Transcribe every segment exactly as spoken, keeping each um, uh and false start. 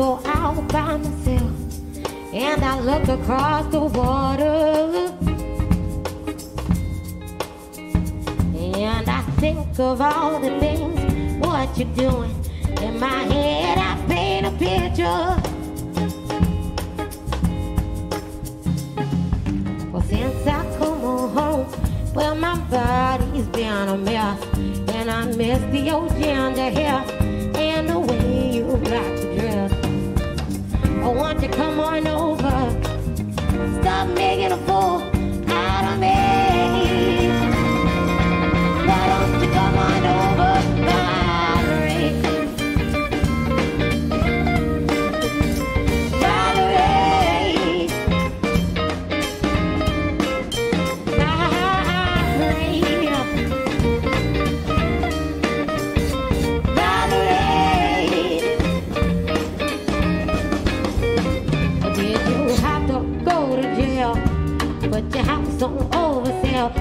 go out by myself, and I look across the water, and I think of all the things, what you're doing. In my head I paint a picture. Well, since I come home, well, my body's been a mess, and I miss the old ginger hair and the way you rock the dress. Oh, won't you come on over, stop making a fool out of me. Why don't you come on over, Valerie?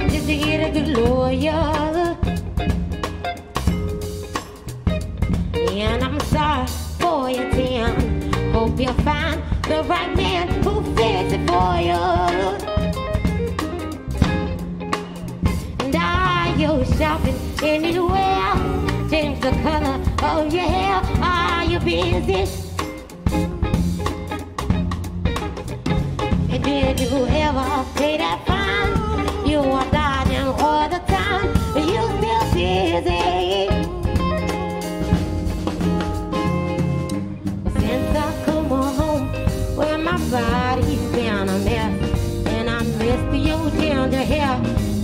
Just to get a good lawyer. And I'm sorry for your sin. Hope you'll find the right man who fits it for you. And are you shopping anywhere? Change the color of your hair. Are you busy? And did you ever pay that fine? You are dodging all the time, but you feel busy. Since I come home, well, my body's been a mess, and I miss the old ginger hair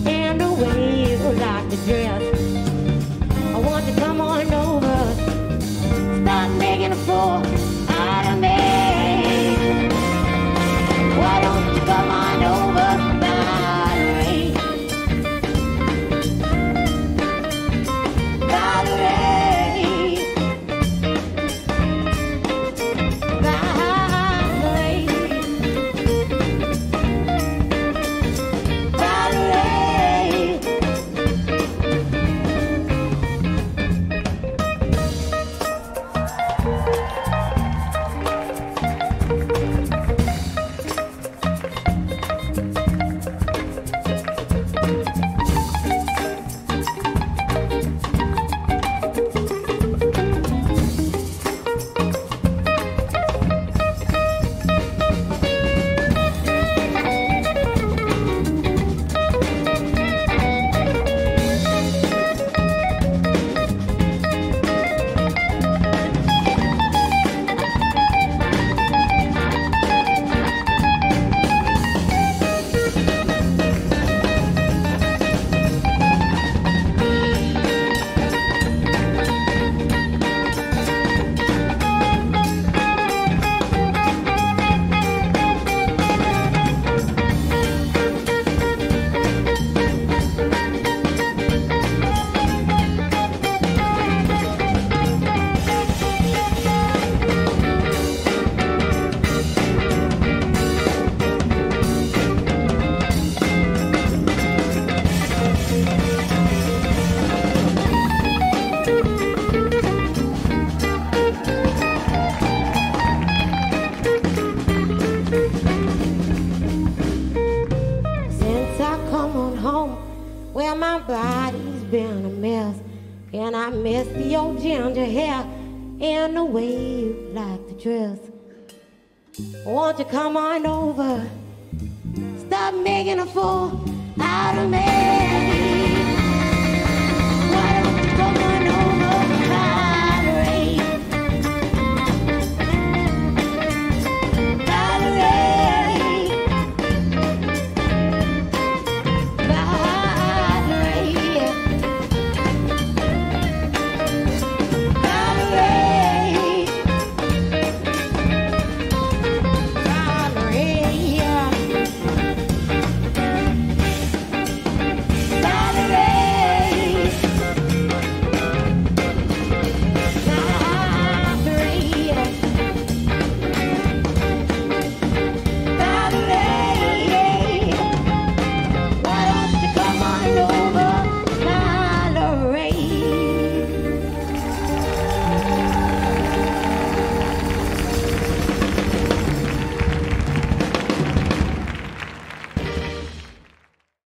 and the way you like to dress. I want you to come on over, start making a fool out of me. Why don't you come on over, Valerie? Won't you come on over? Stop making a fool out of me.